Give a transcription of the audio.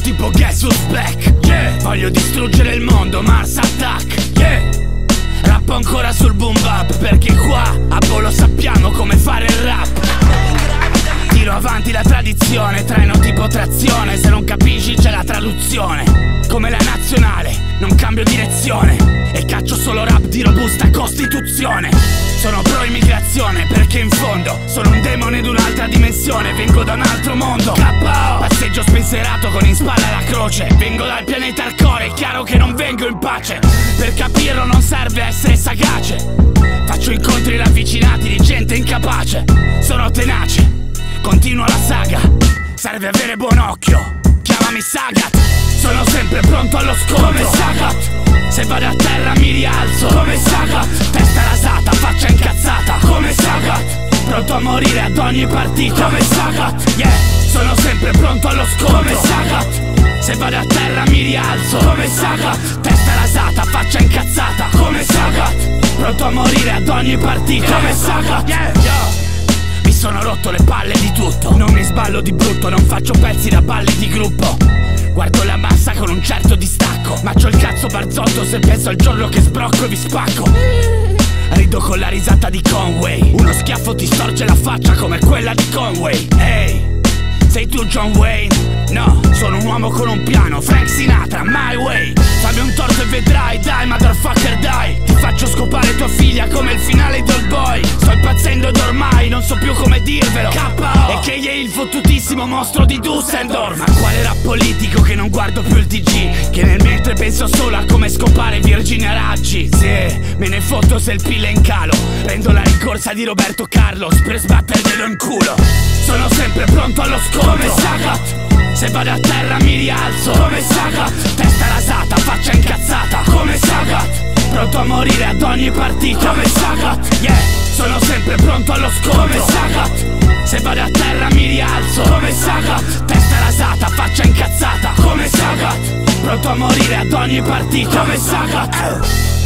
tipo Guess Who's Back. Yeah, voglio distruggere il mondo, Mars Attack. Yeah, rappo ancora sul boom bap, perché qua a Bolo sappiamo come fare il rap. Tiro avanti la tradizione, treno tipo trazione, se non capisci c'è la traduzione. Come la nazionale, non cambio direzione e caccio solo rap di robusta costituzione. Sono pro immigrazione perché in fondo sono un demone d'un'altra dimensione, vengo da un altro mondo. K.O. Passeggio spensierato con in spalla la croce, vengo dal pianeta Arcore, è chiaro che non vengo in pace. Per capirlo non serve essere sagace, faccio incontri ravvicinati di gente incapace. Sono tenace, continuo la saga, serve avere buon occhio, chiamami Sagat. Sono sempre pronto allo scontro come Sagat. Se vado a terra mi rialzo come Sagat. Testa rasata, faccia incazzata come Sagat. Pronto a morire ad ogni partita come Sagat. Yeah, sono sempre pronto allo scontro come Sagat. Se vado a terra mi rialzo come Sagat. Testa rasata, faccia incazzata come Sagat. Pronto a morire ad ogni partita come Sagat. Yeah, yeah. Mi sono rotto le palle di tutto, non mi sballo di brutto, non faccio pezzi da balle di gruppo. Guardo la massa con un certo distacco, ma c'ho il cazzo barzotto se penso al giorno che sbrocco e vi spacco. Rido con la risata di Conway, uno schiaffo ti storce la faccia come quella di Conway. Ehi, hey, sei tu John Wayne? No, sono un uomo con un piano, Frank Sinatra, my way. Fammi un torto e vedrai, dai motherfucker dai. Ti faccio scopare tua figlia come il finale di Old Boy. Sto impazzendo ed ormai non so più come dirvelo, K.O. E che è il fottutissimo mostro di Dussendorf. Ma quale rap politico che non guardo più il TG, che nel mentre penso solo a come scopare Virginia Raggi. Sì, me ne fotto se il PIL è in calo, prendo la rincorsa di Roberto Carlos per sbatterglielo in culo. Sono sempre pronto allo scontro come Sagat. Se vado a terra mi rialzo come Sagat. Testa rasata, faccia incazzata come Sagat. Pronto a morire ad ogni partita come Sagat. Yeah, sono sempre pronto allo scontro come Sagat. Se vado a terra mi rialzo come Sagat. Testa rasata, faccia incazzata come Sagat. Pronto a morire ad ogni partita come Sagat.